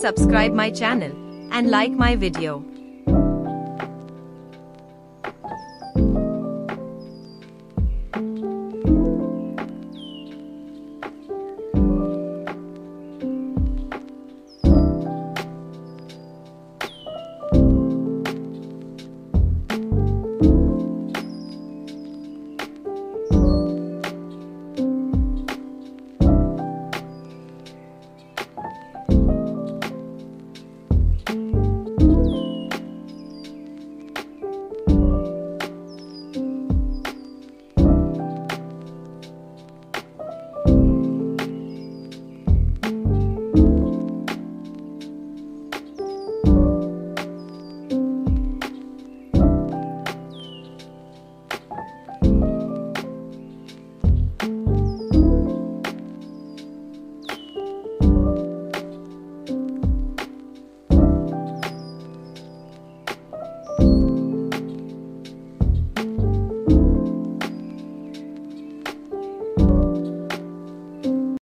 subscribe my channel and like my video.